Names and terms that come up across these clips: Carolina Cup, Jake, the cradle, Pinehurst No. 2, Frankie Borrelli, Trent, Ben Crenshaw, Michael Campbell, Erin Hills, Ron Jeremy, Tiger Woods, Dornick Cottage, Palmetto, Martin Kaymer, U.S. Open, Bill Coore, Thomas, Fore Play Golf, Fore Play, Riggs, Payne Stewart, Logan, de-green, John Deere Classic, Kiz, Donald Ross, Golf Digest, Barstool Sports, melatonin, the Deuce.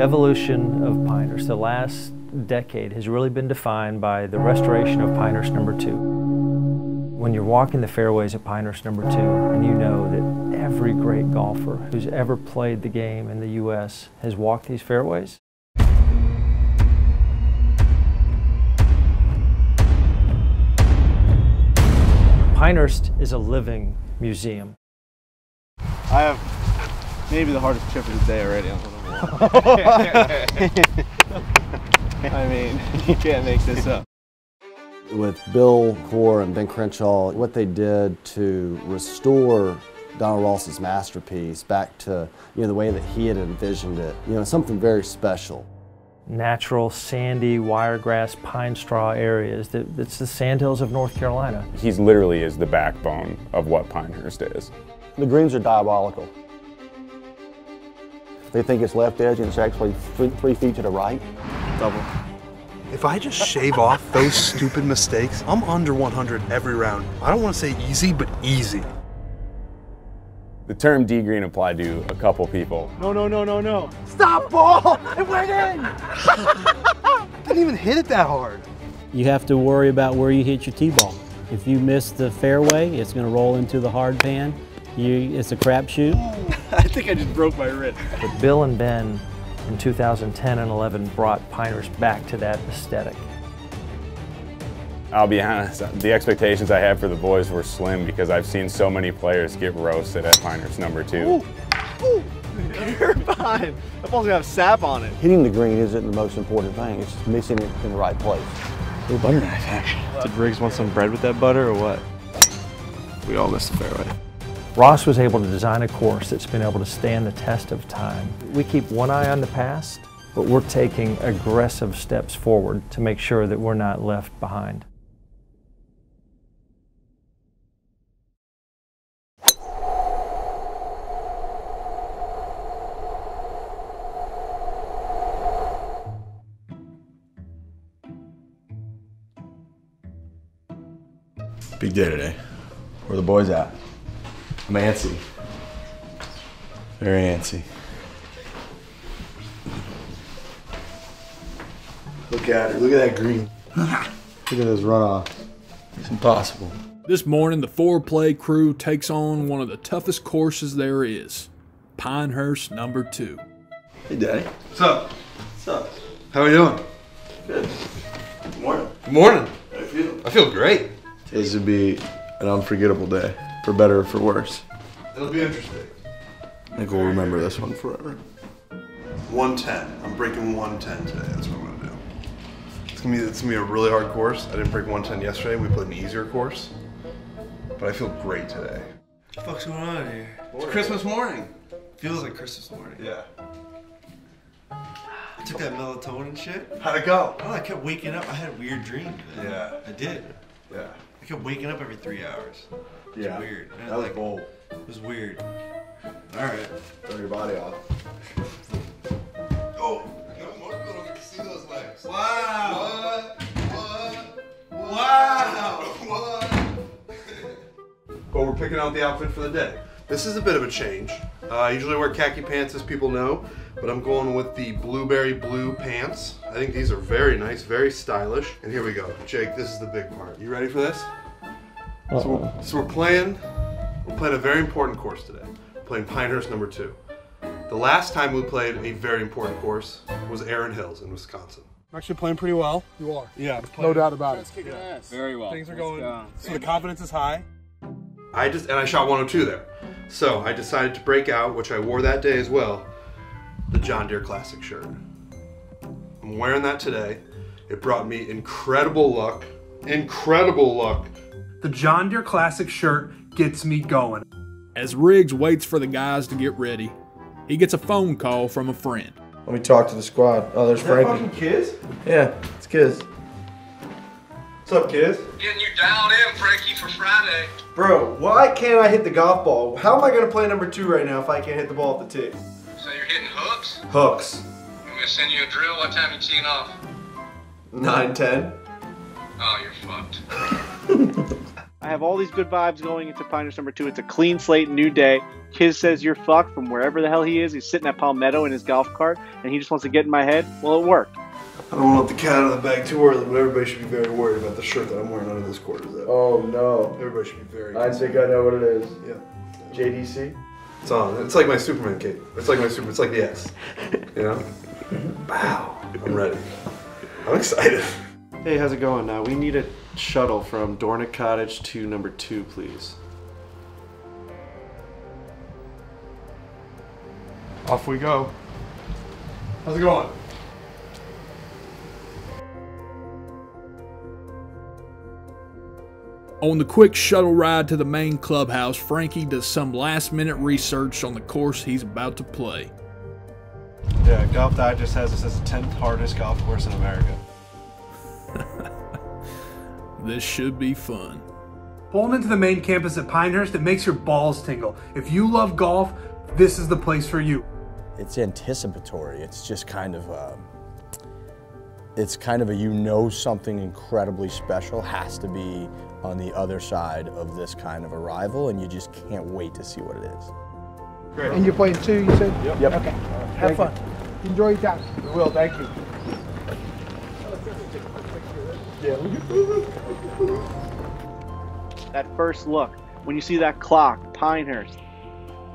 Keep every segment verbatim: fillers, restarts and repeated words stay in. evolution of Pinehurst, the last decade, has really been defined by the restoration of Pinehurst number two. When you're walking the fairways at Pinehurst number two, and you know that every great golfer who's ever played the game in the U S has walked these fairways. Pinehurst is a living museum. I have maybe the hardest chip of the day already on the wall. I mean, you can't make this up. With Bill Coore and Ben Crenshaw, what they did to restore Donald Ross's masterpiece back to, you know, the way that he had envisioned it, you know, something very special. Natural, sandy, wiregrass, pine straw areas. It's the sandhills of North Carolina. He literally is the backbone of what Pinehurst is. The greens are diabolical. They think it's left edge and it's actually three, three feet to the right. Double. If I just shave off those stupid mistakes, I'm under one hundred every round. I don't want to say easy, but easy. The term D-green applied to a couple people. No, no, no, no, no. Stop ball! It went in! I didn't even hit it that hard. You have to worry about where you hit your T-ball. If you miss the fairway, it's going to roll into the hard pan. You, it's a crapshoot. I think I just broke my wrist. But Bill and Ben in two thousand ten and eleven brought Pinehurst back to that aesthetic. I'll be honest, the expectations I had for the boys were slim because I've seen so many players get roasted at Pinehurst number two. Ooh, ooh, you're fine. That ball's gonna have sap on it. Hitting the green isn't the most important thing, it's just missing it in the right place. Ooh, butter knife action. Did Riggs want some bread with that butter or what? We all missed the fairway. Ross was able to design a course that's been able to stand the test of time. We keep one eye on the past, but we're taking aggressive steps forward to make sure that we're not left behind. Big day today. Where are the boys at? I'm antsy. Very antsy. Look at her. Look at that green. Look at this runoff. It's impossible. This morning, the Fore Play crew takes on one of the toughest courses there is, Pinehurst number two. Hey, Daddy. What's up? What's up? How are you doing? Good. Good morning. Good morning. How do you feel? I feel great. This would be an unforgettable day, for better or for worse. It'll be interesting. I think we'll remember this one forever. one ten. I'm breaking one ten today. That's what I'm gonna do. It's gonna be it's gonna be a really hard course. I didn't break one ten yesterday. We played an easier course, but I feel great today. What the fuck's going on here? It's Christmas morning. Feels like Christmas morning. Yeah. I took that melatonin shit. How'd it go? Well, I kept waking up. I had a weird dream. Yeah. I did. Yeah. I kept waking up every three hours. It was yeah. weird. Man, that was like, bold. It was weird. Alright. Throw your body off. Oh! I got more people don't get to see those legs. Wow! What? What? Wow! What? Well, we're picking out the outfit for the day. This is a bit of a change. Uh, I usually wear khaki pants, as people know, but I'm going with the blueberry blue pants. I think these are very nice, very stylish. And here we go. Jake, this is the big part. You ready for this? Uh-oh. So, we're, so we're playing, we're playing a very important course today. We're playing Pinehurst number two. The last time we played a very important course was Erin Hills in Wisconsin. I'm actually playing pretty well. You are? Yeah, no doubt about it. Yeah. Ass. Very well. Things are going, go. So the confidence is high. I just, and I shot one oh two there. So I decided to break out, which I wore that day as well, the John Deere Classic shirt. I'm wearing that today. It brought me incredible luck, incredible luck. The John Deere Classic shirt gets me going. As Riggs waits for the guys to get ready, he gets a phone call from a friend. Let me talk to the squad. Oh, there's Frankie. Is that fucking Kiz? Yeah, it's Kiz. What's up, Kiz? Getting you dialed in, Frankie, for Friday. Bro, why can't I hit the golf ball? How am I gonna play number two right now if I can't hit the ball off the tee? So you're hitting hooks? Hooks. I'm gonna send you a drill. What time are you teeing off? nine ten. Oh, you're fucked. I have all these good vibes going into Pinehurst number two. It's a clean slate, new day. Kiz says you're fucked from wherever the hell he is. He's sitting at Palmetto in his golf cart, and he just wants to get in my head. Well, it worked. I don't want the cat out of the bag too early, but everybody should be very worried about the shirt that I'm wearing under this quarter. Is that oh, no. Everybody should be very worried. I think I know what it is. Yeah. J D C? It's on. It's like my Superman cape. It's like my super. It's like the S. You know? Wow. I'm ready. I'm excited. Hey, how's it going? Uh, we need a shuttle from Dornick Cottage to number two, please. Off we go. How's it going? On the quick shuttle ride to the main clubhouse, Frankie does some last-minute research on the course he's about to play. Yeah, Golf Digest has this as the tenth hardest golf course in America. This should be fun. Pulling into the main campus at Pinehurst, it makes your balls tingle. If you love golf, this is the place for you. It's anticipatory. It's just kind of a, it's kind of a, you know, something incredibly special has to be on the other side of this kind of arrival, and you just can't wait to see what it is. Great. And you're playing two, you said? Yep. Yep. Okay. Right. Have fun. You. Enjoy your time. We will, thank you. That first look, when you see that clock, Pinehurst,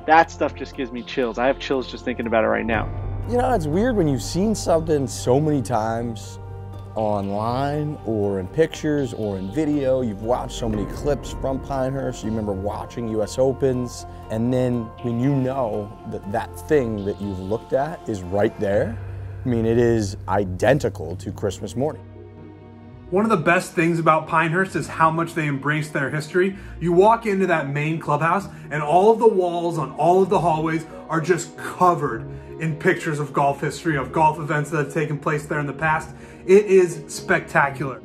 that stuff just gives me chills. I have chills just thinking about it right now. You know, it's weird when you've seen something so many times online or in pictures or in video. You've watched so many clips from Pinehurst. You remember watching U S Opens. And then when you know that that thing that you've looked at is right there, I mean, it is identical to Christmas morning. One of the best things about Pinehurst is how much they embrace their history. You walk into that main clubhouse and all of the walls on all of the hallways are just covered in pictures of golf history, of golf events that have taken place there in the past. It is spectacular.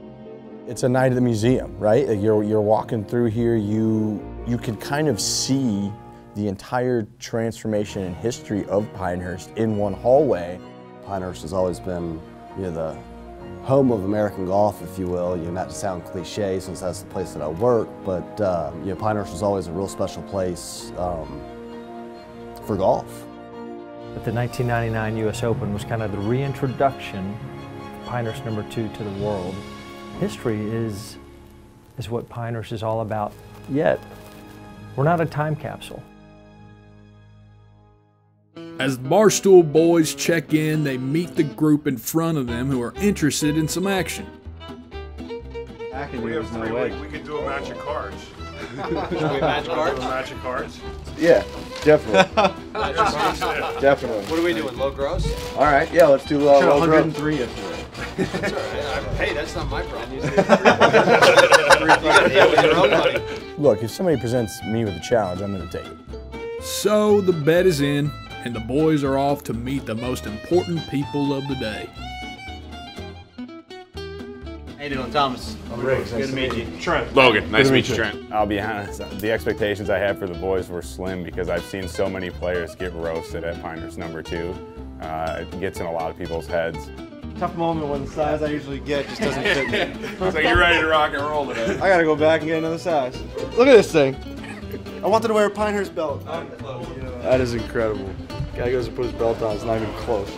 It's a night at the museum, right? You're, you're walking through here, you, you can kind of see the entire transformation and history of Pinehurst in one hallway. Pinehurst has always been, you know, the home of American golf, if you will. You know, not to sound cliche, since that's the place that I work, but uh, you know, Pinehurst was always a real special place um, for golf. But the nineteen ninety-nine U S Open was kind of the reintroduction of Pinehurst number two to the world. History is is what Pinehurst is all about. Yet, we're not a time capsule. As the Barstool boys check in, they meet the group in front of them who are interested in some action. We have three ways. We could do a match of cards. Should we match cards? Do a match of cards? Yeah, definitely. Definitely. What are we doing? Low gross? All right, yeah, let's do uh, low one oh three gross. one oh three if that's all right. Hey, that's not my problem. You say your own money. Look, if somebody presents me with a challenge, I'm going to take it. So the bet is in, and the boys are off to meet the most important people of the day. How you doing, Thomas? I'm Riggs. Good to meet you. Trent. Logan, nice to meet you, Trent. I'll be honest, the expectations I had for the boys were slim because I've seen so many players get roasted at Pinehurst number two. Uh, it gets in a lot of people's heads. Tough moment when the size I usually get just doesn't fit me. So you're ready to rock and roll today. I gotta go back and get another size. Look at this thing. I wanted to wear a Pinehurst belt. That is incredible. Guy goes and puts his belt on, it's not even close.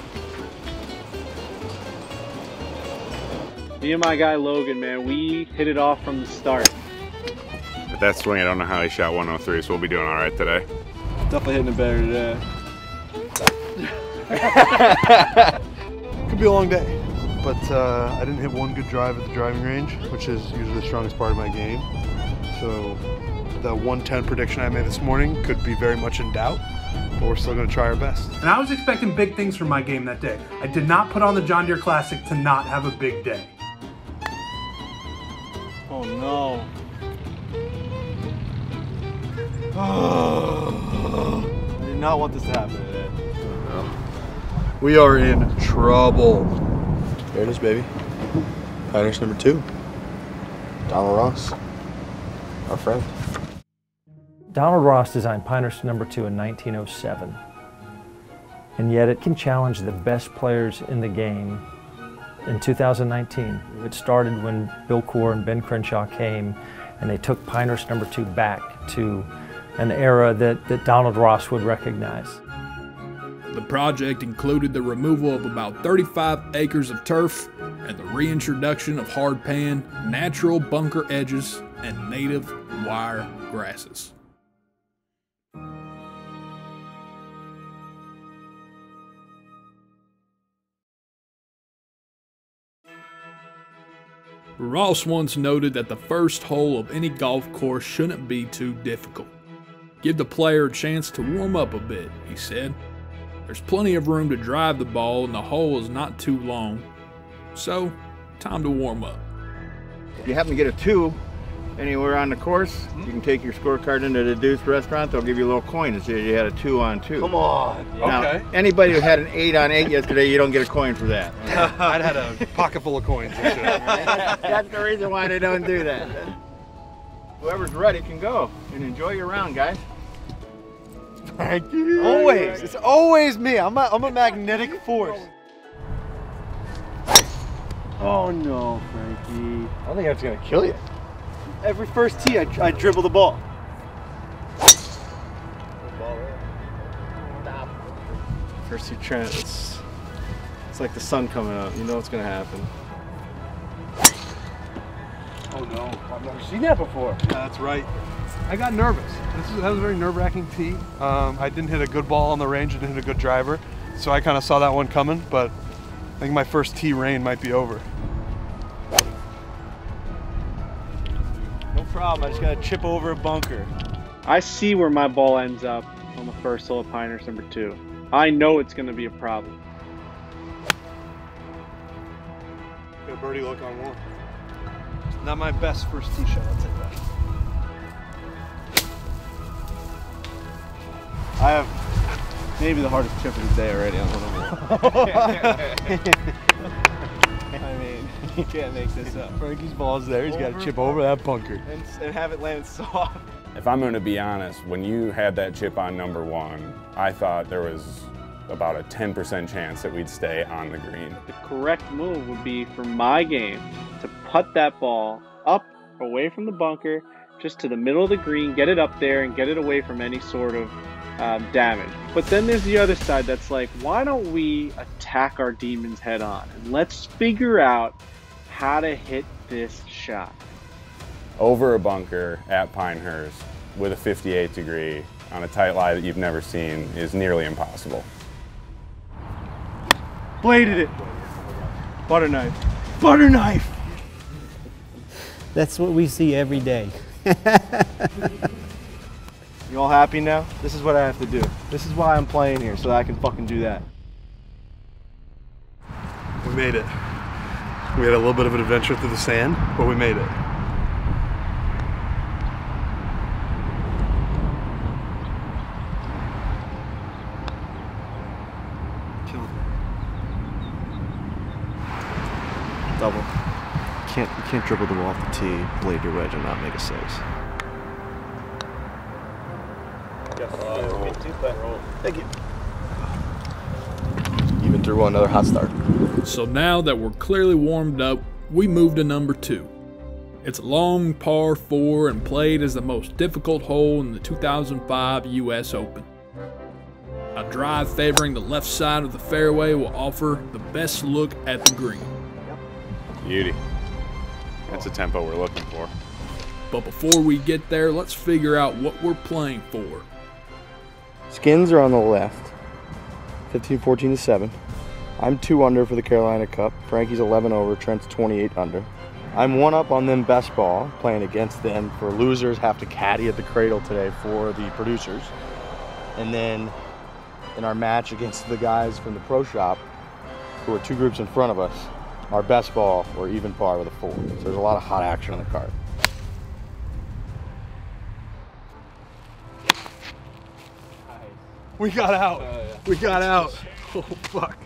Me and my guy Logan, man, we hit it off from the start. At that swing, I don't know how he shot one oh three, so we'll be doing all right today. Definitely hitting it better today. Could be a long day, but uh, I didn't hit one good drive at the driving range, which is usually the strongest part of my game. So the one ten prediction I made this morning could be very much in doubt. But we're still going to try our best. And I was expecting big things from my game that day. I did not put on the John Deere Classic to not have a big day. Oh no. Oh. I did not want this to happen today. Oh, no. We are in trouble. There it is, baby. Pinehurst number two. Donald Ross, our friend. Donald Ross designed Pinehurst number two in nineteen oh seven, and yet it can challenge the best players in the game in two thousand nineteen. It started when Bill Coore and Ben Crenshaw came and they took Pinehurst number two back to an era that, that Donald Ross would recognize. The project included the removal of about thirty-five acres of turf and the reintroduction of hardpan, natural bunker edges, and native wire grasses. Ross once noted that the first hole of any golf course shouldn't be too difficult. Give the player a chance to warm up a bit, he said. There's plenty of room to drive the ball and the hole is not too long, so time to warm up. If you happen to get a two anywhere on the course, you can take your scorecard into the Deuce restaurant. They'll give you a little coin and say you had a two on two. Come on. Now, okay. Anybody who had an eight on eight yesterday, you don't get a coin for that. I'd had a pocket full of coins. That's the reason why they don't do that. Whoever's ready can go and enjoy your round, guys. Thank you. Always. It's always me. I'm a, I'm a magnetic force. Oh no, Frankie. I think that's going to kill you. Every first tee, I, I dribble the ball. First tee, Trent, it's, it's like the sun coming up. You know what's going to happen. Oh no, I've never seen that before. Yeah, that's right. I got nervous. This is, that was a very nerve-wracking tee. Um, I didn't hit a good ball on the range, I didn't hit a good driver, so I kind of saw that one coming, but I think my first tee rain might be over. Problem. I just gotta chip over a bunker. I see where my ball ends up on the first hole of Pinehurst number two. I know it's gonna be a problem. Got a birdie look on one. Not my best first tee shot. I'll take that. I have maybe the hardest chip of the day already on one of them. I mean, you can't make this up. Frankie's ball's there, he's got to chip over that bunker. And, and have it land soft. If I'm going to be honest, when you had that chip on number one, I thought there was about a ten percent chance that we'd stay on the green. The correct move would be for my game to putt that ball up, away from the bunker, just to the middle of the green, get it up there and get it away from any sort of um, damage. But then there's the other side that's like, why don't we attack our demons head on and let's figure out how to hit this shot. Over a bunker at Pinehurst with a fifty-eight degree on a tight lie that you've never seen is nearly impossible. Bladed it. Butter knife. Butter knife. That's what we see every day. You all happy now? This is what I have to do. This is why I'm playing here, so that I can fucking do that. We made it. We had a little bit of an adventure through the sand, but we made it. Kill it. Double. You can't, you can't dribble the ball off the tee, blade your wedge, and not make a six. Thank you. Even threw one another hot start. So now that we're clearly warmed up, we move to number two. It's a long par four and played as the most difficult hole in the two thousand five U S Open. A drive favoring the left side of the fairway will offer the best look at the green. Beauty. That's the tempo we're looking for. But before we get there, let's figure out what we're playing for. Skins are on the left, fifteen, fourteen to seven. I'm two under for the Carolina Cup. Frankie's eleven over, Trent's twenty-eight under. I'm one up on them best ball, playing against them for losers, have to caddy at the Cradle today for the producers. And then in our match against the guys from the pro shop, who are two groups in front of us, our best ball, we're even par with a four. So there's a lot of hot action on the card. We got out. Uh, yeah. We got out. Oh, fuck.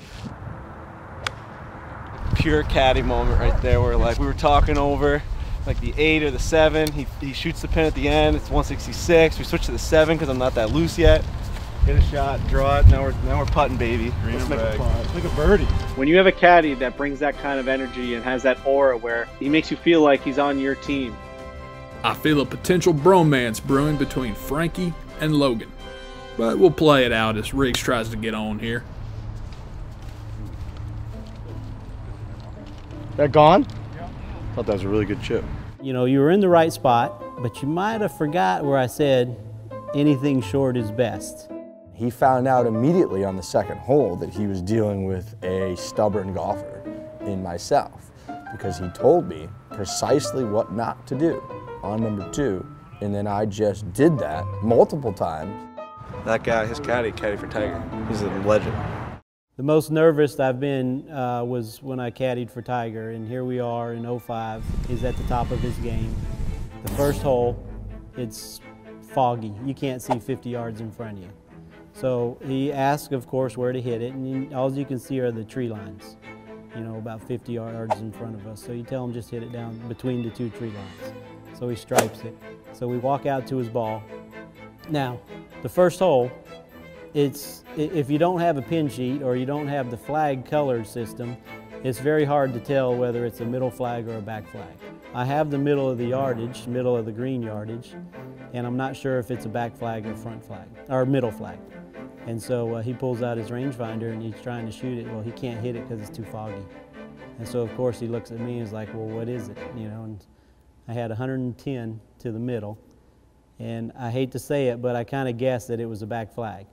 Pure caddy moment right there where, like, we were talking over, like, the eight or the seven. He, he shoots the pin at the end. It's one sixty-six. We switch to the seven because I'm not that loose yet. Hit a shot, draw it. Now we're, now we're putting, baby. Let's make a putt. Let's make a birdie. When you have a caddy that brings that kind of energy and has that aura where he makes you feel like he's on your team. I feel a potential bromance brewing between Frankie and Logan. But we'll play it out as Riggs tries to get on here. They're gone? Yeah. I thought that was a really good chip. You know, you were in the right spot, but you might have forgot where I said anything short is best. He found out immediately on the second hole that he was dealing with a stubborn golfer in myself, because he told me precisely what not to do on number two, and then I just did that multiple times. That guy, his caddy, caddy for Tiger. He's a legend. The most nervous I've been uh, was when I caddied for Tiger, and here we are in oh five. He's at the top of his game. The first hole, it's foggy. You can't see fifty yards in front of you. So he asked, of course, where to hit it, and all you can see are the tree lines, you know, about fifty yards in front of us. So you tell him just hit it down between the two tree lines. So he stripes it. So we walk out to his ball. Now, the first hole, it's, if you don't have a pin sheet or you don't have the flag colored system, it's very hard to tell whether it's a middle flag or a back flag. I have the middle of the yardage, middle of the green yardage, and I'm not sure if it's a back flag or front flag, or middle flag. And so uh, he pulls out his rangefinder and he's trying to shoot it. Well, he can't hit it because it's too foggy. And so, of course, he looks at me and is like, well, what is it? You know, and I had one hundred ten to the middle. And I hate to say it, but I kind of guessed that it was a back flag.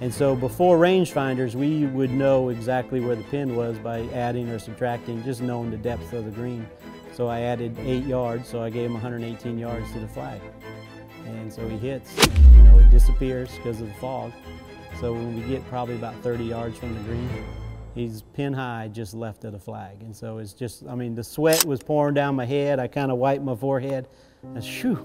And so before rangefinders, we would know exactly where the pin was by adding or subtracting, just knowing the depth of the green. So I added eight yards, so I gave him one hundred eighteen yards to the flag. And so he hits, you know, it disappears because of the fog. So when we get probably about thirty yards from the green, he's pin high just left of the flag. And so it's just, I mean, the sweat was pouring down my head. I kind of wiped my forehead, and shoo.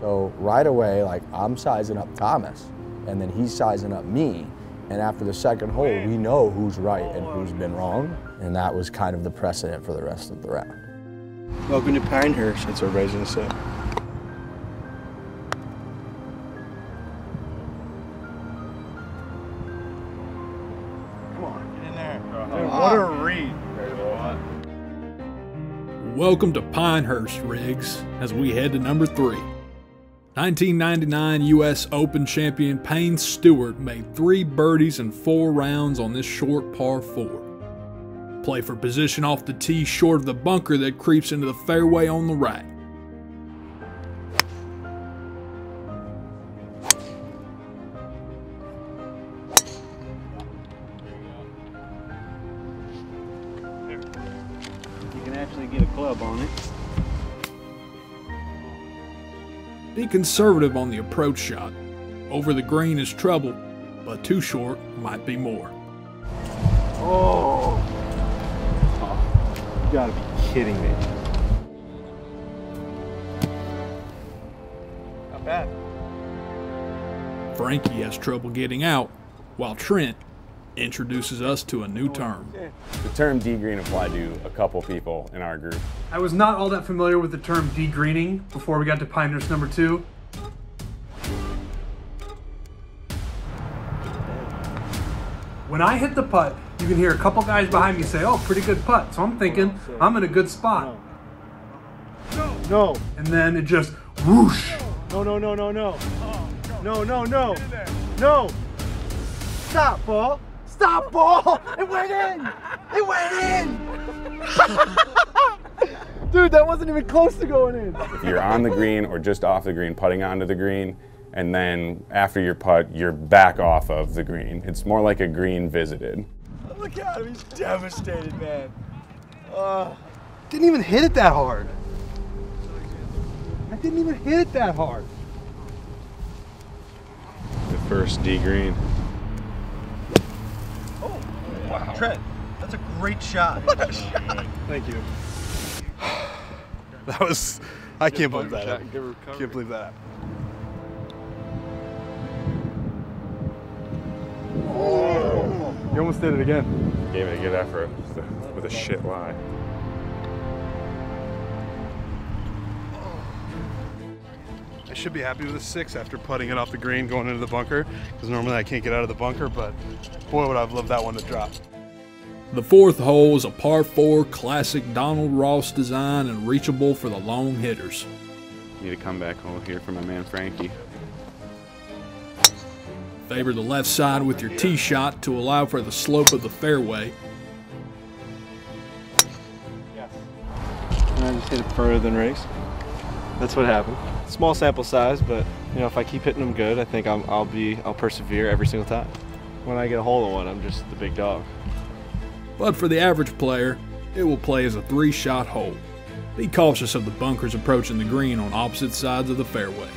So right away, like, I'm sizing up Thomas, and then he's sizing up me. And after the second hole, we know who's right and who's been wrong. And that was kind of the precedent for the rest of the round. Welcome to Pinehurst. That's what everybody's gonna say. Come on, get in there. Dude, what a read. Welcome to Pinehurst, Riggs, as we head to number three. nineteen ninety-nine U S Open champion Payne Stewart made three birdies in four rounds on this short par four. Play for position off the tee short of the bunker that creeps into the fairway on the right. You can actually get a club on it. Be conservative on the approach shot. Over the green is trouble, but too short might be more. Oh, oh. You gotta be kidding me. Not bad. Frankie has trouble getting out, while Trent introduces us to a new term. The term de-green applied to a couple people in our group. I was not all that familiar with the term de-greening before we got to Pinehurst number two. When I hit the putt, you can hear a couple guys behind me say, oh, pretty good putt. So I'm thinking, I'm in a good spot. No. No. And then it just whoosh. No, no, no, no, no. No, no, no. No. Stop, ball. Stop, ball! It went in! It went in! Dude, that wasn't even close to going in. If you're on the green or just off the green, putting onto the green, and then after your putt, you're back off of the green. It's more like a green visited. Look at him, he's devastated, man. Uh, didn't even hit it that hard. I didn't even hit it that hard. The first D green. Wow. Trent, that's a great shot. What a shot. Thank you. That was, I can't believe that. Can't believe that. Oh. You almost did it again. Gave it a good effort with a shit lie. I should be happy with a six after putting it off the green going into the bunker, because normally I can't get out of the bunker, but boy would I have loved that one to drop. The fourth hole is a par four classic Donald Ross design and reachable for the long hitters. Need a comeback hole here for my man Frankie. Favor the left side with your tee shot to allow for the slope of the fairway. And I just hit it further than Riggs. That's what happened. Small sample size, but you know, if I keep hitting them good, I think I'm, I'll be, I'll persevere every single time. When I get a hole in one, I'm just the big dog. But for the average player, it will play as a three-shot hole. Be cautious of the bunkers approaching the green on opposite sides of the fairway.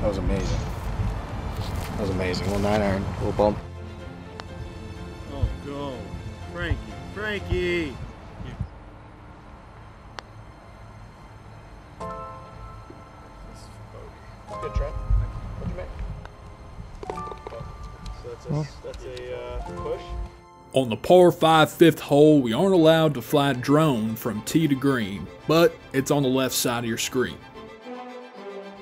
That was amazing. That was amazing. Little nine iron, little bump. Oh, go. Frankie, Frankie! Yeah. This is for bogey. Good, Trent. What'd you make? So that's a, that's a uh, push. On the par five fifth hole, we aren't allowed to fly drone from tee to green, but it's on the left side of your screen.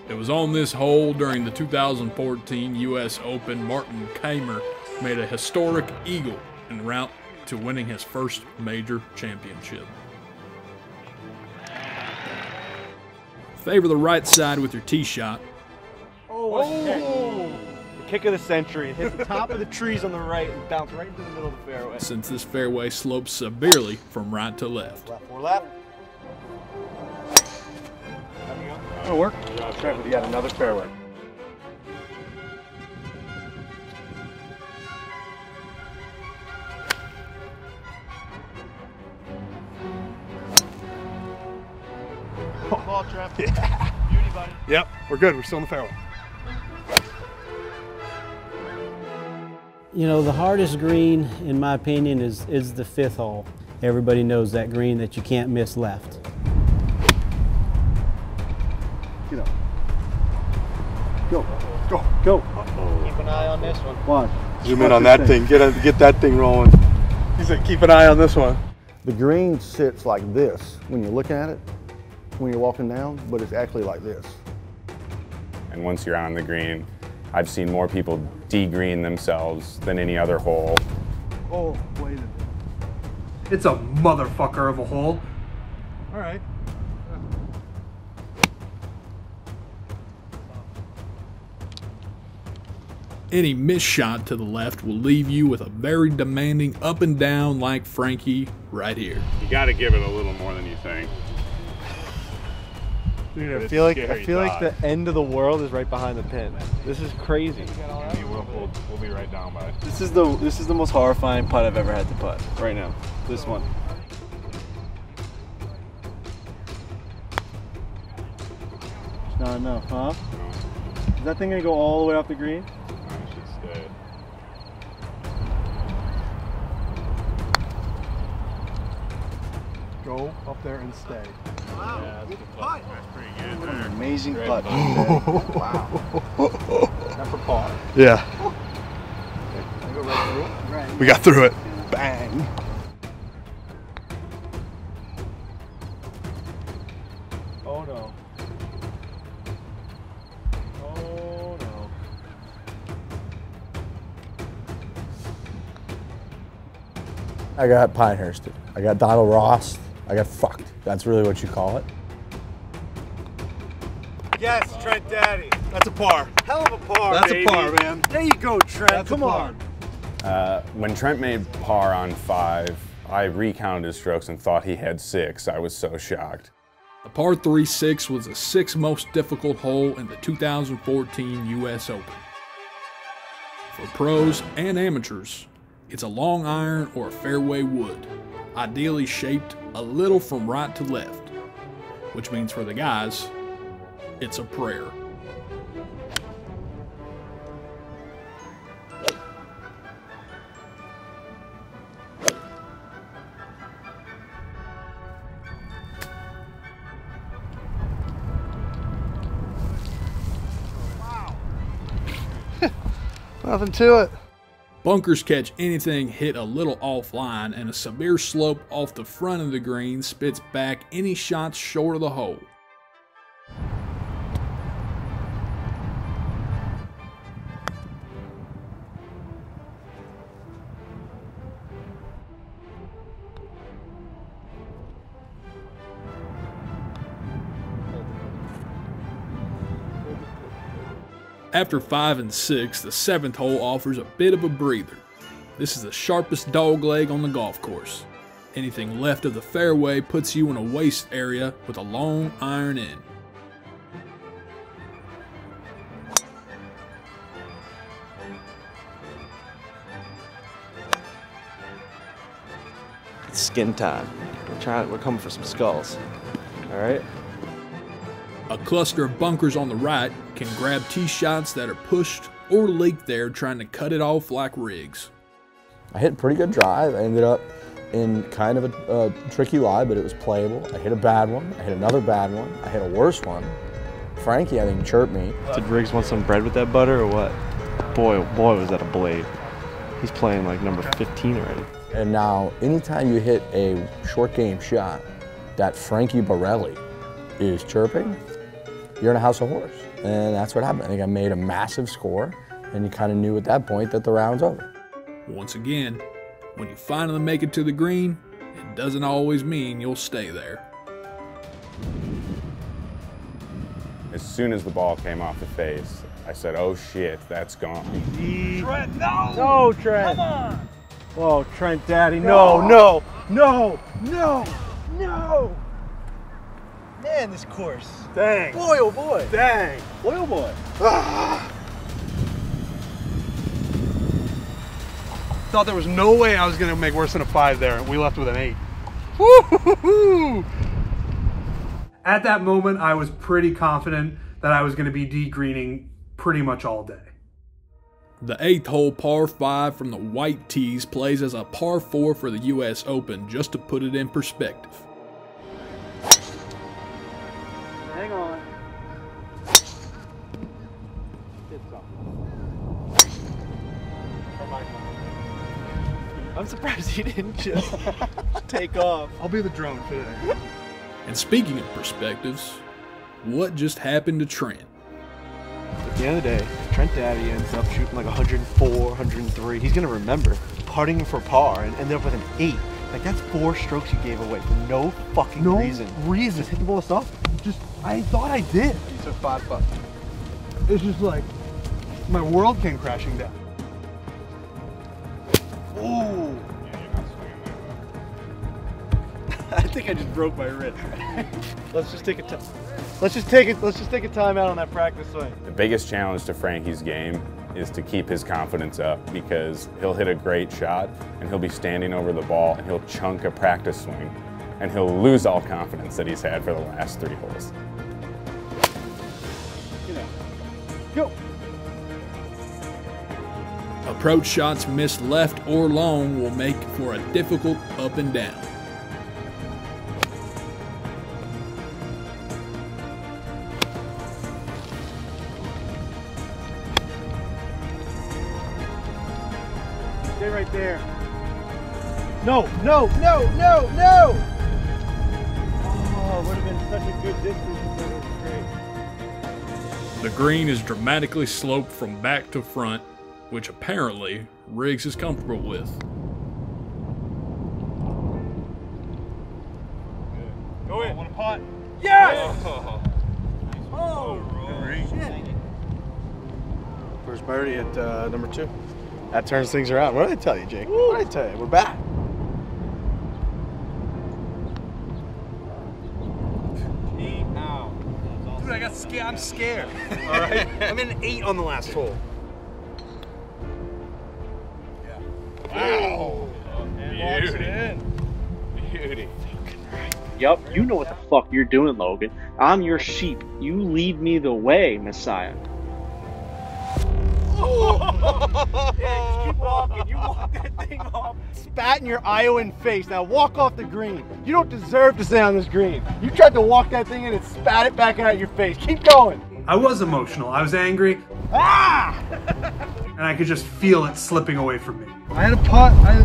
It was on this hole during the two thousand fourteen U S Open Martin Kaymer made a historic eagle en route to winning his first major championship. Favor the right side with your tee shot. Oh, oh. The kick of the century. It hit the top of the trees on the right and bounced right into the middle of the fairway. Since this fairway slopes severely from right to left. Left or left. That'll work. Try with yet another fairway. Ball, Trent. Yeah. Beauty, buddy. Yep, we're good. We're still in the fairway. You know, the hardest green, in my opinion, is is the fifth hole. Everybody knows that green that you can't miss left. Get up. Go, go, go. Uh-oh. Keep an eye on this one. Watch. Zoom in on that thing. Get a, get that thing rolling. He said, keep an eye on this one. The green sits like this when you're looking at it, when you're walking down, but it's actually like this. And once you're on the green, I've seen more people de-green themselves than any other hole. Oh, wait a minute. It's a motherfucker of a hole. All right. Any missed shot to the left will leave you with a very demanding up and down like Frankie right here. You got to give it a little more than you think. Dude, I feel like I feel like the end of the world is right behind the pin. This is crazy. We'll, we'll, we'll be right down by it. This is the this is the most horrifying putt I've ever had to putt right now. This one. It's not enough, huh? Is that thing gonna go all the way off the green? Go up there and stay. Wow, yeah, that's, good putt. That's pretty good. That's an amazing putt. Wow. Not for par. Yeah. I go right through it. Right. We got through it. Bang. Oh no. Oh no. I got Pinehursted. I got Donald Ross. I got fucked. That's really what you call it. Yes, Trent Daddy. That's a par. Hell of a par, That's baby. a par, man. There you go, Trent. That's Come on. Uh, when Trent made par on five, I recounted his strokes and thought he had six. I was so shocked. The par three six was the sixth most difficult hole in the two thousand fourteen U S Open. For pros and amateurs, it's a long iron or a fairway wood, ideally shaped a little from right to left, which means for the guys, it's a prayer. Wow. Nothing to it. Bunkers catch anything hit a little offline, and a severe slope off the front of the green spits back any shots short of the hole. After five and six, the seventh hole offers a bit of a breather. This is the sharpest dog leg on the golf course. Anything left of the fairway puts you in a waste area with a long iron in. It's skin time. We're trying, we're coming for some skulls. All right? A cluster of bunkers on the right can grab tee shots that are pushed or leaked there trying to cut it off like Riggs. I hit a pretty good drive. I ended up in kind of a, a tricky lie, but it was playable. I hit a bad one. I hit another bad one. I hit a worse one. Frankie, I think, chirped me. Did Riggs want some bread with that butter or what? Boy, boy, was that a blade. He's playing like number fifteen already. And now, anytime you hit a short game shot, that Frankie Borrelli is chirping, you're in a house of horrors. And that's what happened. I think I made a massive score, and you kind of knew at that point that the round's over. Once again, when you finally make it to the green, it doesn't always mean you'll stay there. As soon as the ball came off the face, I said, oh shit, that's gone. Trent, no! No, Trent! Come on! Oh, Trent, daddy, no, no, no, no, no! no. Man, this course. Dang. Boy, oh boy. Dang. Boy, oh boy. Ah. Thought there was no way I was going to make worse than a five there, and we left with an eight. Woo-hoo-hoo-hoo. At that moment, I was pretty confident that I was going to be de-greening pretty much all day. The eighth hole par five from the white tees plays as a par four for the U S Open, just to put it in perspective. Hang on. I'm surprised he didn't just take off. I'll be the drone today. And speaking of perspectives, what just happened to Trent? At the end of the day, Trent daddy ends up shooting like a hundred and four, a hundred and three. He's going to remember parting for par and end up with an eight. Like, that's four strokes you gave away for no fucking no reason. No reason. Just hit the ball soft. Just, I thought I did. You took five putts. It's just like, my world came crashing down. Ooh. I think I just broke my wrist. Let's just take a time. Let's just take it. Let's just take a time out on that practice swing. The biggest challenge to Frankie's game is to keep his confidence up, because he'll hit a great shot and he'll be standing over the ball and he'll chunk a practice swing and he'll lose all confidence that he's had for the last three holes. Get out. Go! Approach shots missed left or long will make for a difficult up and down. Stay right there. No, no, no, no, no! Oh, it would have been such a good distance if it was straight. The green is dramatically sloped from back to front, which apparently Riggs is comfortable with. Good. Go in. I want a putt. Yes! Oh, oh, oh shit. First birdie at uh, number two. That turns things around. What did I tell you, Jake? What did I tell you? We're back. Eight out. Dude, I got scared. I'm scared. All right. I'm in an eight on the last hole. Wow. Yeah. Beauty. Beauty. Beauty. Yup. You know what the fuck you're doing, Logan. I'm your sheep. You lead me the way, Messiah. Oh. Yeah, keep walking. You walk that thing off. Spat in your Iowan face. Now walk off the green. You don't deserve to stay on this green. You tried to walk that thing in and spat it back out your face. Keep going. I was emotional. I was angry. Ah! and I could just feel it slipping away from me. I had a putt, I,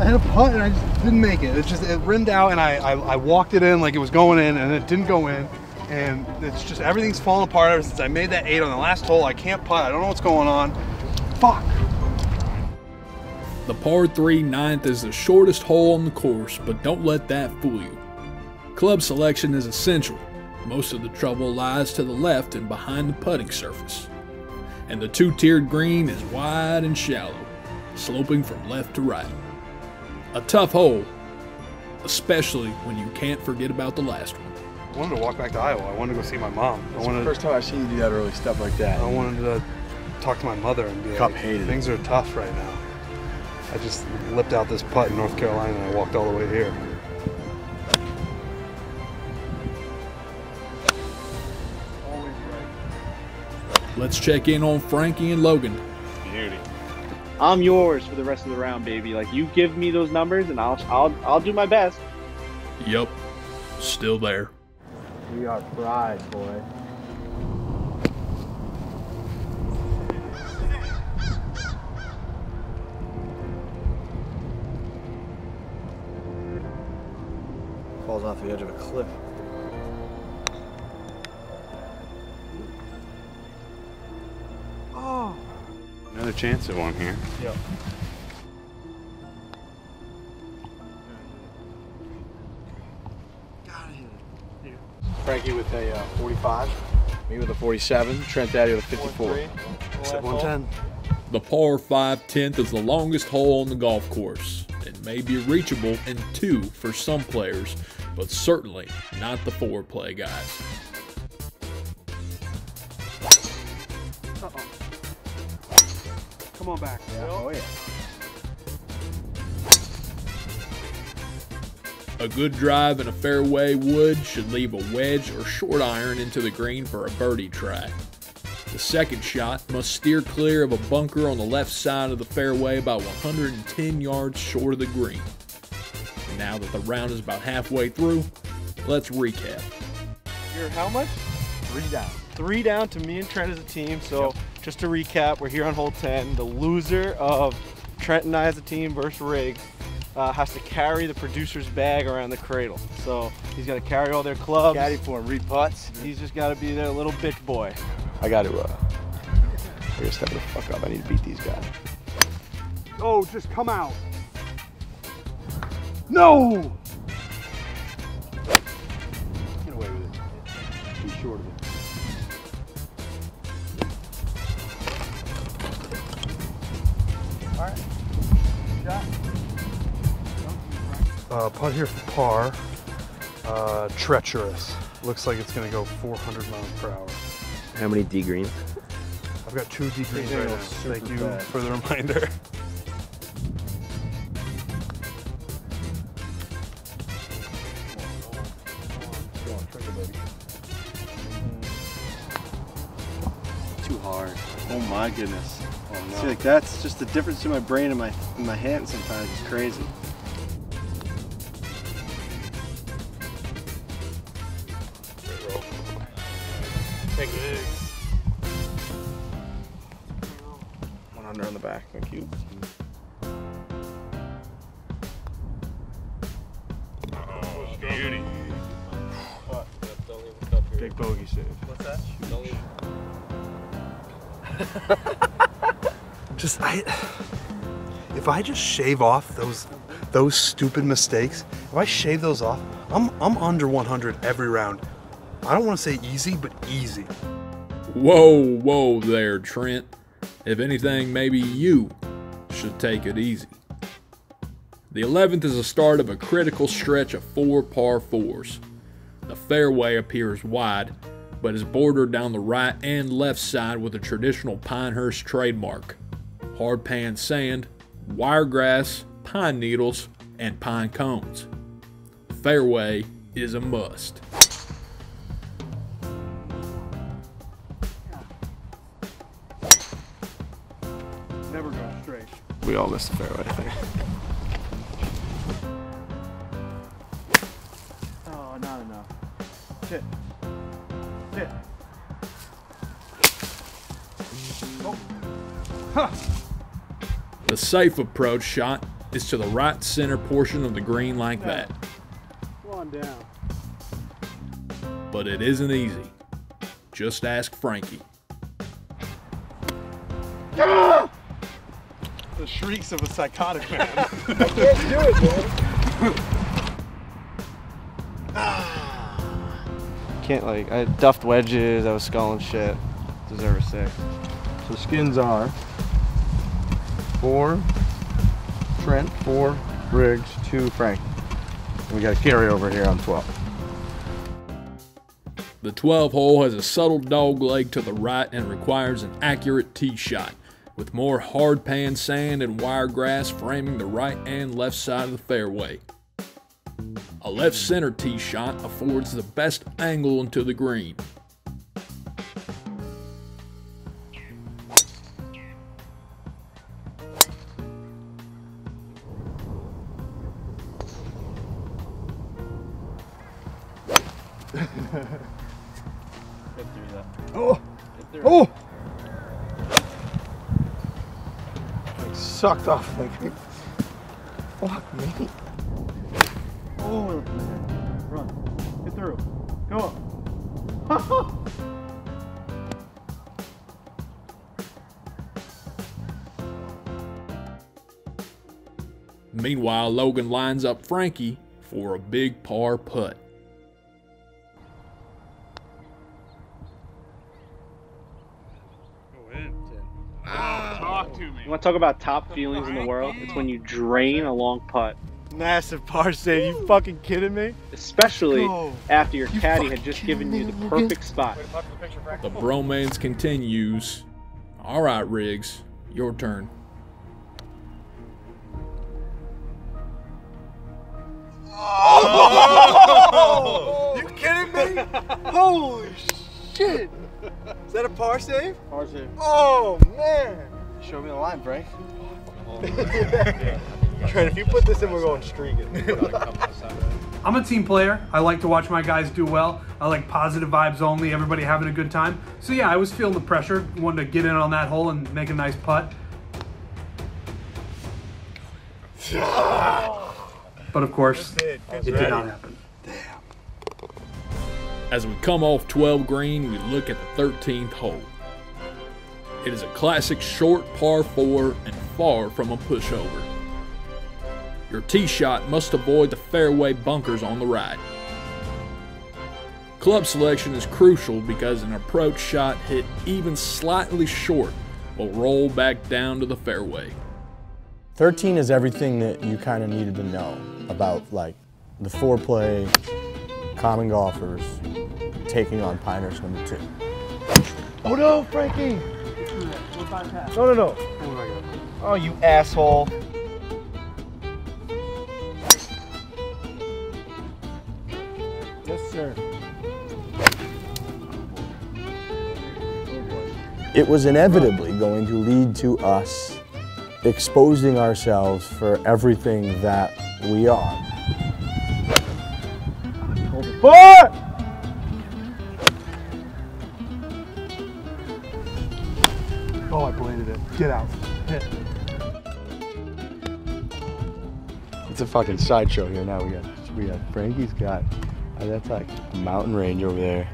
I had a putt and I just didn't make it. It just, it rimmed out and I, I, I walked it in like it was going in and it didn't go in. And it's just, everything's fallen apart ever since I made that eight on the last hole. I can't putt, I don't know what's going on. Fuck. The par three ninth is the shortest hole on the course, but don't let that fool you. Club selection is essential. Most of the trouble lies to the left and behind the putting surface. And the two-tiered green is wide and shallow, sloping from left to right. A tough hole, especially when you can't forget about the last one. I wanted to walk back to Iowa. I wanted to go see my mom. It's the first time I've seen you do that early stuff like that. I wanted to talk to my mother and be like, things are tough right now. I just lipped out this putt in North Carolina and I walked all the way here. Let's check in on Frankie and Logan. Beauty. I'm yours for the rest of the round, baby. Like, you give me those numbers and I'll I'll I'll do my best. Yep. Still there. We are fried, boy. Falls off the edge of a cliff. Oh! Another chance of one here. Yep. Frankie with a uh, forty-five, me with a forty-seven, Trent Daddy with a fifty-four. one ten. The par five tenth is the longest hole on the golf course. It may be reachable in two for some players, but certainly not the Fore Play guys. Uh oh. Come on back. Yeah. Oh yeah. A good drive and a fairway wood should leave a wedge or short iron into the green for a birdie try. The second shot must steer clear of a bunker on the left side of the fairway about one hundred ten yards short of the green. Now that the round is about halfway through, let's recap. You're how much? Three down. Three down to me and Trent as a team, so yep. Just to recap, we're here on hole ten. The loser of Trent and I as a team versus Riggs uh, has to carry the producer's bag around the cradle. So he's got to carry all their clubs. Caddy for him, re-putts. He's just got to be their little bitch boy. I got to, uh, I got to step the fuck up. I need to beat these guys. Oh, just come out. No! Get away with it. Too short of it. All right. Good shot. Uh, putt here for par. Uh, treacherous. Looks like it's going to go four hundred miles per hour. How many D greens? I've got two D greens right now. Thank you bad. for the reminder. Too hard. Oh my goodness. Oh no. See, like that's just the difference in my brain and my in my hand sometimes. It's crazy. Take it. One under on the back, thank you. Uh-oh, beauty. Big bogey save. What's that? Don't leave. Just I if I just shave off those those stupid mistakes, if I shave those off, I'm I'm under one hundred every round. I don't want to say easy, but easy. Whoa, whoa there, Trent. If anything, maybe you should take it easy. The eleventh is the start of a critical stretch of four par fours. The fairway appears wide, but is bordered down the right and left side with a traditional Pinehurst trademark. Hard pan sand, wiregrass, pine needles, and pine cones. Fairway is a must. We all missed the fairway, I think. Oh, not enough. Shit. Shit. Oh. Huh. The safe approach shot is to the right center portion of the green like that. Come on down. But it isn't easy. Just ask Frankie. Ah! The shrieks of a psychotic man. I can't do it, man. Can't, like, I duffed wedges, I was sculling shit. Deserve a six. So skins are four Trent, four Riggs, two Frank. And we got a carryover here on twelve. The twelve hole has a subtle dog leg to the right and requires an accurate tee shot, with more hard pan sand and wire grass framing the right and left side of the fairway. A left center tee shot affords the best angle into the green. Oh! Oh! I sucked off. Fuck me. Oh, run. Get through. Go up. Meanwhile, Logan lines up Frankie for a big par putt. You want to talk about top feelings in the world? It's when you drain a long putt. Massive par save. You fucking kidding me? Especially Go. after your you caddy had just given me, you the perfect spot. The bromance continues. All right, Riggs, your turn. Oh! You kidding me? Holy shit! Is that a par save? Par save. Oh man! Show me the line, Frank. Trent, if you put this in, we're going streaking. I'm a team player. I like to watch my guys do well. I like positive vibes only, everybody having a good time. So yeah, I was feeling the pressure. I wanted to get in on that hole and make a nice putt. But of course, it did not happen. Damn. As we come off twelve green, we look at the thirteenth hole. It is a classic short par four and far from a pushover. Your tee shot must avoid the fairway bunkers on the right. Club selection is crucial because an approach shot hit even slightly short will roll back down to the fairway. thirteen is everything that you kind of needed to know about, like the foreplay, common golfers, taking on Pinehurst number two. Oh no, Frankie! No, no, no. Oh, my God. Oh, you asshole. Yes, sir. It was inevitably going to lead to us exposing ourselves for everything that we are. Four! Oh, I bladed it. Get out. Hit. It's a fucking sideshow here now. We got, we got Frankie's got, uh, that's like a mountain range over there.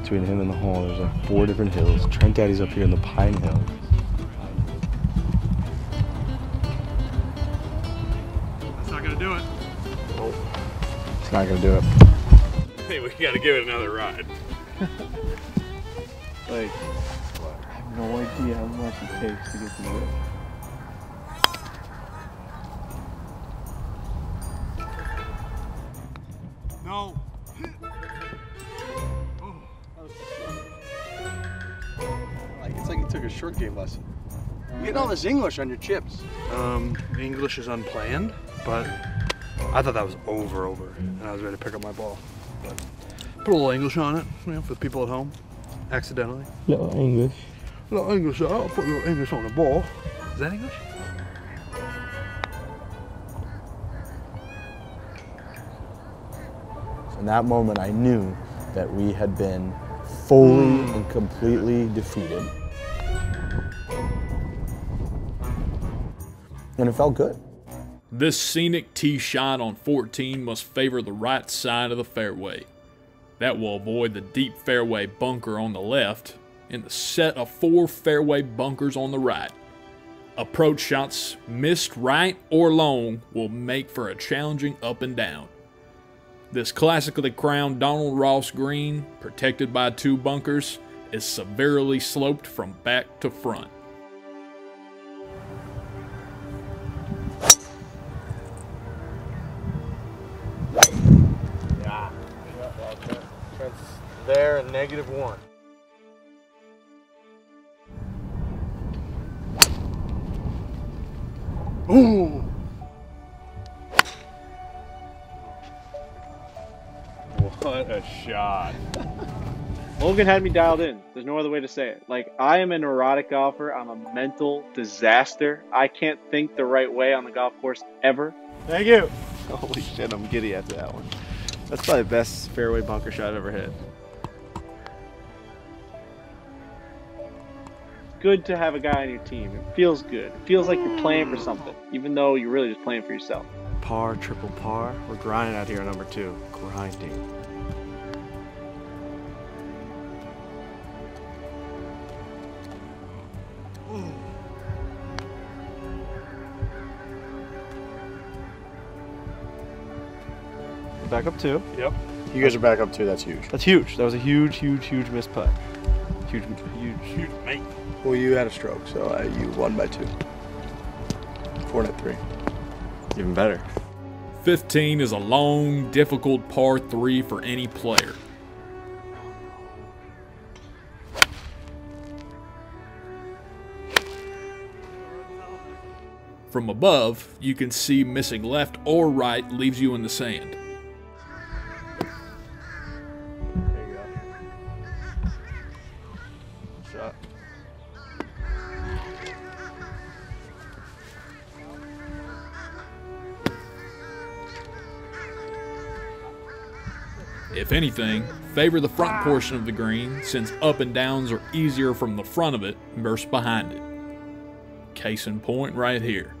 Between him and the hole, there's like four different hills. Trent Daddy's up here in the Pine Hill. That's not gonna do it. Nope. It's not gonna do it. Hey, we gotta give it another ride. Like. No idea how much it takes to get to it. No. Oh. Like, it's like you took a short game lesson. You're getting all this English on your chips. Um, the English is unplanned, but I thought that was over, over, and I was ready to pick up my ball. But put a little English on it, you know, for the people at home, accidentally. Little English. A little English, I'll put a little English on the ball. Is that English? In that moment, I knew that we had been fully mm. and completely defeated. and it felt good. This scenic tee shot on fourteen must favor the right side of the fairway. That will avoid the deep fairway bunker on the left and the set of four fairway bunkers on the right. Approach shots missed right or long will make for a challenging up and down. This classically crowned Donald Ross green, protected by two bunkers, is severely sloped from back to front. Yeah. Trent's there and negative one. Ooh! What a shot. Logan had me dialed in. There's no other way to say it. Like, I am an erotic golfer. I'm a mental disaster. I can't think the right way on the golf course ever. Thank you. Holy shit, I'm giddy after that one. That's probably the best fairway bunker shot I've ever hit. Good to have a guy on your team. It feels good. It feels like you're playing for something, even though you're really just playing for yourself. Par, triple par. We're grinding out here on number two. Grinding. We're back up two. Yep. You guys are back up two. That's huge. That's huge. That was a huge, huge, huge missed putt. Huge, huge, huge make. Well, you had a stroke, so uh, you won by two. Four and a three. Even better. fifteen is a long, difficult par three for any player. From above, you can see missing left or right leaves you in the sand. There you go. Shot. If anything, favor the front portion of the green since up and downs are easier from the front of it versus behind it. Case in point right here.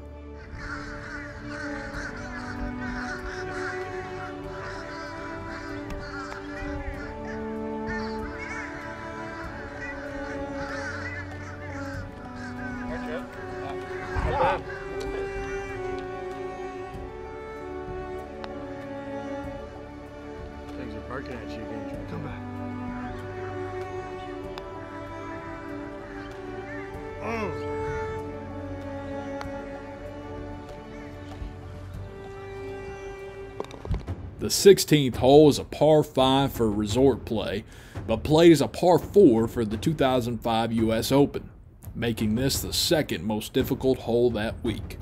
The sixteenth hole is a par five for resort play, but plays a par four for the two thousand five U S Open, making this the second most difficult hole that week.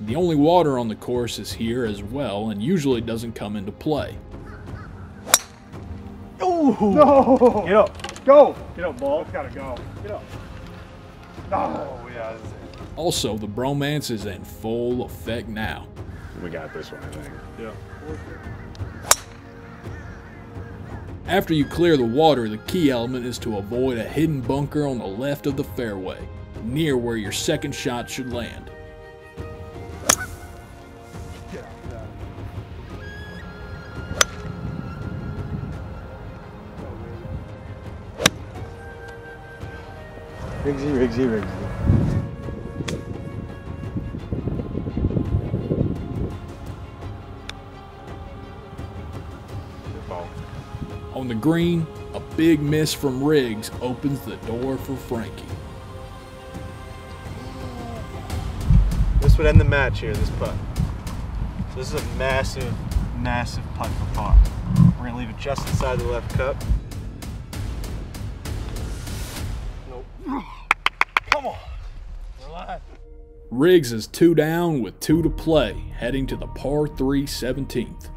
The only water on the course is here as well and usually doesn't come into play. Ooh. No. Get up. Go. Get up, ball. It's gotta go. Get up. Oh, yeah. Also, the bromance is in full effect now. We got this one, I think. Yeah. After you clear the water, the key element is to avoid a hidden bunker on the left of the fairway, near where your second shot should land. Riggsy, Riggsy, Riggsy. On the green, a big miss from Riggs opens the door for Frankie. This would end the match here, this putt. So this is a massive, massive putt for par. We're gonna leave it just inside the left cup. Nope. Come on, we're alive. Riggs is two down with two to play, heading to the par three seventeenth.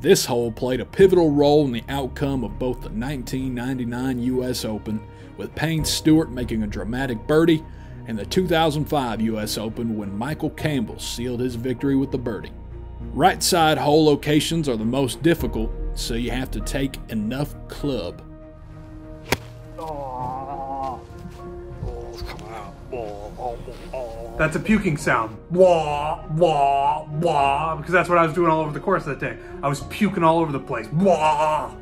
This hole played a pivotal role in the outcome of both the nineteen ninety-nine U S Open, with Payne Stewart making a dramatic birdie, and the two thousand five U S Open when Michael Campbell sealed his victory with the birdie. Right side hole locations are the most difficult, so you have to take enough club. Oh, oh come out. Oh. That's a puking sound. Wah, wah, wah. Because that's what I was doing all over the course that day. I was puking all over the place. Wah.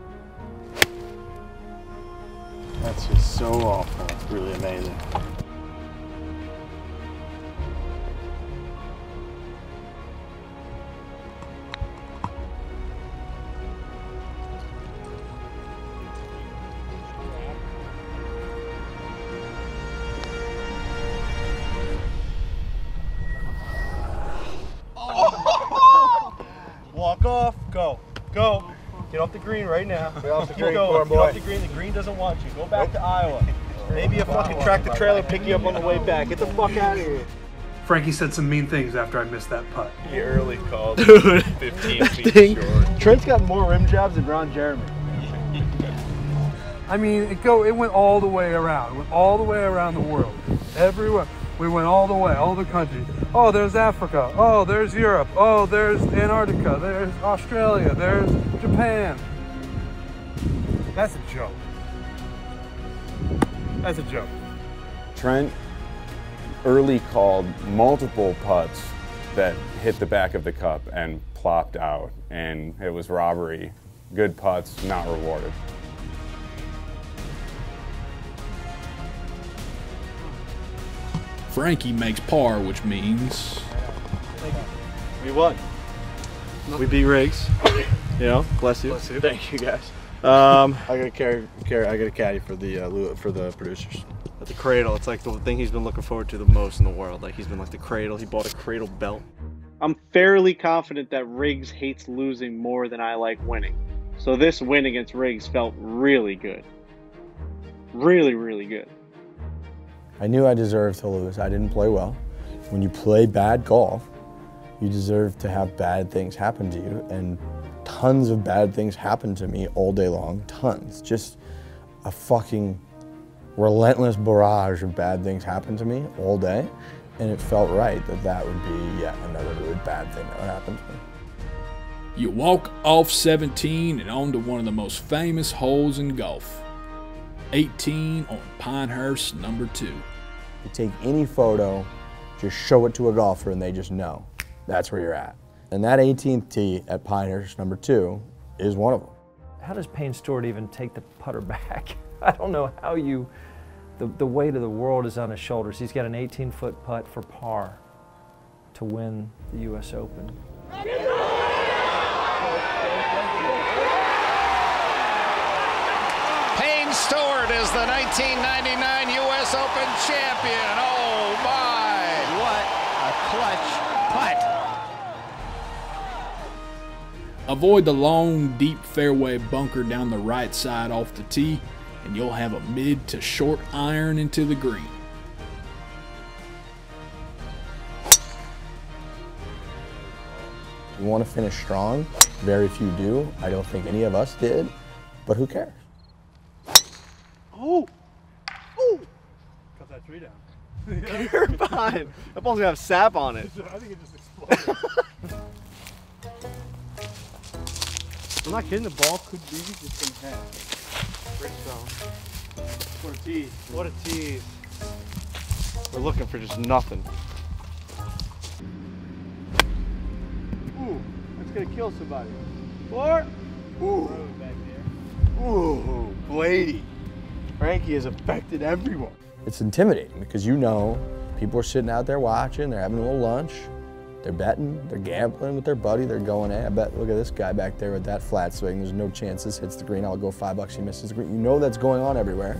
That's just so awful. It's really amazing. Green right now. Get off the green, Get off the green. The green doesn't want you. Go back nope. to Iowa. Maybe a fucking tractor trailer pick you up on the way back. Get the fuck out of here. Frankie said some mean things after I missed that putt. He early called Dude, fifteen feet short. Trent's got more rim jobs than Ron Jeremy. I mean, it go. It went all the way around. It went all the way around the world. Everywhere. We went all the way, all the countries. Oh, there's Africa. Oh, there's Europe. Oh, there's Antarctica. There's Australia. There's Japan. That's a joke. That's a joke. Trent early called multiple putts that hit the back of the cup and plopped out, and it was robbery. Good putts, not rewarded. Frankie makes par, which means we won. We beat Riggs. You know, bless you. Bless you. Thank you guys. Um, I gotta carry, carry. I gotta caddy for the uh, for the producers. At the Cradle, it's like the thing he's been looking forward to the most in the world. Like he's been like the Cradle. He bought a Cradle belt. I'm fairly confident that Riggs hates losing more than I like winning. So this win against Riggs felt really good. Really, really good. I knew I deserved to lose. I didn't play well. When you play bad golf, you deserve to have bad things happen to you, and tons of bad things happened to me all day long, tons. Just a fucking relentless barrage of bad things happened to me all day, and it felt right that that would be yet another really bad thing that would happen to me. You walk off seventeen and onto one of the most famous holes in golf. eighteen on Pinehurst number two. You take any photo, just show it to a golfer and they just know that's where you're at. And that eighteenth tee at Pinehurst number two is one of them. How does Payne Stewart even take the putter back? I don't know how you, the, the weight of the world is on his shoulders. He's got an eighteen foot putt for par to win the U S Open. Stewart is the nineteen ninety-nine U S Open champion. Oh my, what a clutch putt. Avoid the long, deep fairway bunker down the right side off the tee, and you'll have a mid to short iron into the green. You want to finish strong? Very few do. I don't think any of us did, but who cares? Oh! Oh! Cut that tree down. You're fine. That ball's gonna have sap on it. I think it just exploded. I'm not kidding. The ball could be just in half. Great zone. What a tease. What a tease. We're looking for just nothing. Ooh, that's gonna kill somebody. Four. Ooh. Back there. Ooh, Blady. Frankie has affected everyone. It's intimidating because you know people are sitting out there watching, they're having a little lunch, they're betting, they're gambling with their buddy, they're going, hey, I bet, look at this guy back there with that flat swing, there's no chance this hits the green, I'll go five bucks, he misses the green. You know that's going on everywhere.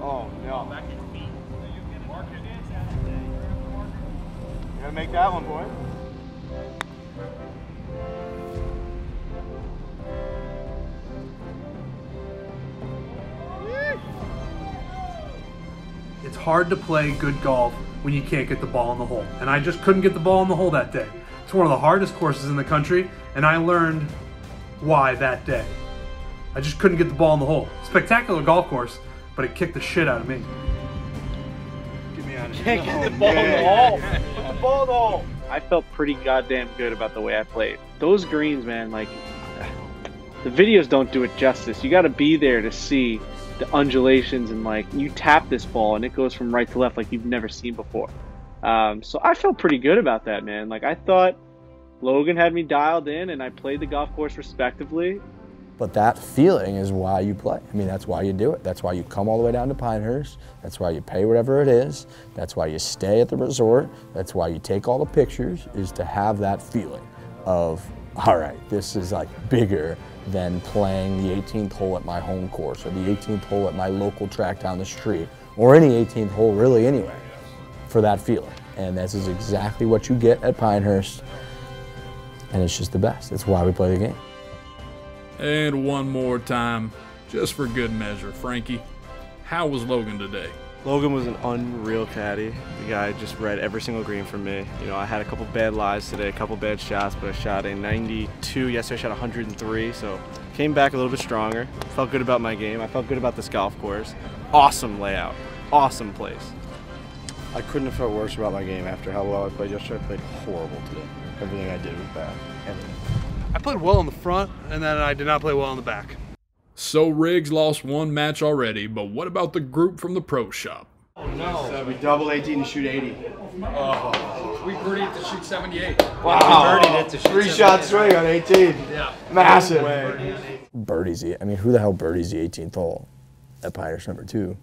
Oh, no. Back in feet. You gotta make that one, boy. It's hard to play good golf when you can't get the ball in the hole. And I just couldn't get the ball in the hole that day. It's one of the hardest courses in the country, and I learned why that day. I just couldn't get the ball in the hole. Spectacular golf course, but it kicked the shit out of me. Get me out of here. Can't get the ball in the hole. Get the ball in the hole. I felt pretty goddamn good about the way I played. Those greens, man, like, the videos don't do it justice. You gotta be there to see the undulations, and like you tap this ball and it goes from right to left like you've never seen before. Um, so I felt pretty good about that, man. Like I thought Logan had me dialed in, and I played the golf course respectively. But that feeling is why you play. I mean, that's why you do it. That's why you come all the way down to Pinehurst. That's why you pay whatever it is. That's why you stay at the resort. That's why you take all the pictures, is to have that feeling of, all right, this is like bigger than playing the eighteenth hole at my home course, or the eighteenth hole at my local track down the street, or any eighteenth hole really anywhere, for that feeling. And this is exactly what you get at Pinehurst. And it's just the best. It's why we play the game. And one more time, just for good measure, Frankie, how was Logan today? Logan was an unreal caddy. The guy just read every single green for me. You know, I had a couple bad lies today, a couple bad shots, but I shot a ninety-two. Yesterday I shot one hundred and three, so came back a little bit stronger. Felt good about my game. I felt good about this golf course. Awesome layout. Awesome place. I couldn't have felt worse about my game after how well I played yesterday. I played horrible today. Everything I did was bad. Everything. I played well in the front, and then I did not play well in the back. So Riggs lost one match already, but what about the group from the pro shop? Oh no. So we double eighteen to shoot eighty. Oh. We birdied it to shoot seventy-eight. Wow. We birdied it to shoot Three shot swing on eighteen. Yeah. Massive. Birdies the, I mean, who the hell birdies the eighteenth hole at Pinehurst number two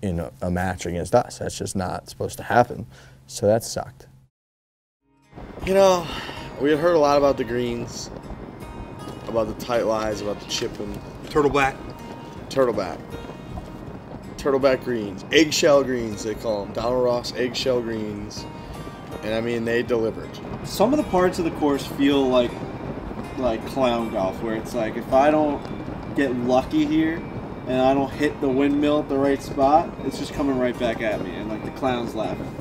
in a, a match against us? That's just not supposed to happen. So that sucked. You know, we had heard a lot about the greens, about the tight lies, about the chipping. Turtleback. Turtleback. Turtleback greens. Eggshell greens, they call them. Donald Ross eggshell greens. And I mean, they delivered. Some of the parts of the course feel like like clown golf, where it's like, if I don't get lucky here and I don't hit the windmill at the right spot, it's just coming right back at me, and like the clown's laughing.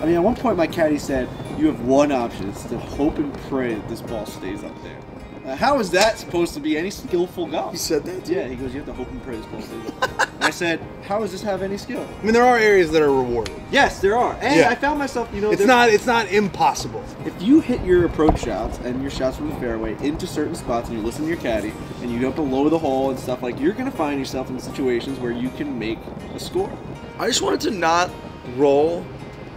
I mean, at one point my caddy said, you have one option, it's to hope and pray that this ball stays up there. Uh, how is that supposed to be any skillful golf? He said that too. Yeah, he goes, you have to hope and pray this ball stays up there. And I said, how does this have any skill? I mean, there are areas that are rewarded. Yes, there are. And yeah. I found myself, you know, it's not it's not impossible. If you hit your approach shots and your shots from the fairway into certain spots, and you listen to your caddy and you go below the hole and stuff, like, you're gonna find yourself in situations where you can make a score. I just wanted to not roll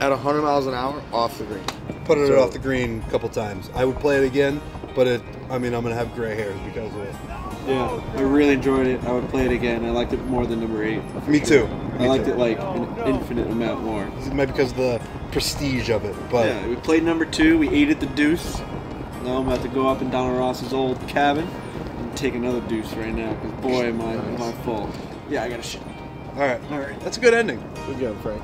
at one hundred miles an hour off the green. Put it so, off the green a couple times. I would play it again. But it, I mean, I'm going to have gray hairs because of it. Yeah, I really enjoyed it. I would play it again. I liked it more than number eight. Me too. I liked it like an infinite amount more. It might be because of the prestige of it. But yeah, we played number two. We ate at the Deuce. Now I'm about to go up in Donald Ross's old cabin and take another Deuce right now. Because boy, am I, am I full. Yeah, I got to shit. All right. All right. That's a good ending. Good job, Frank.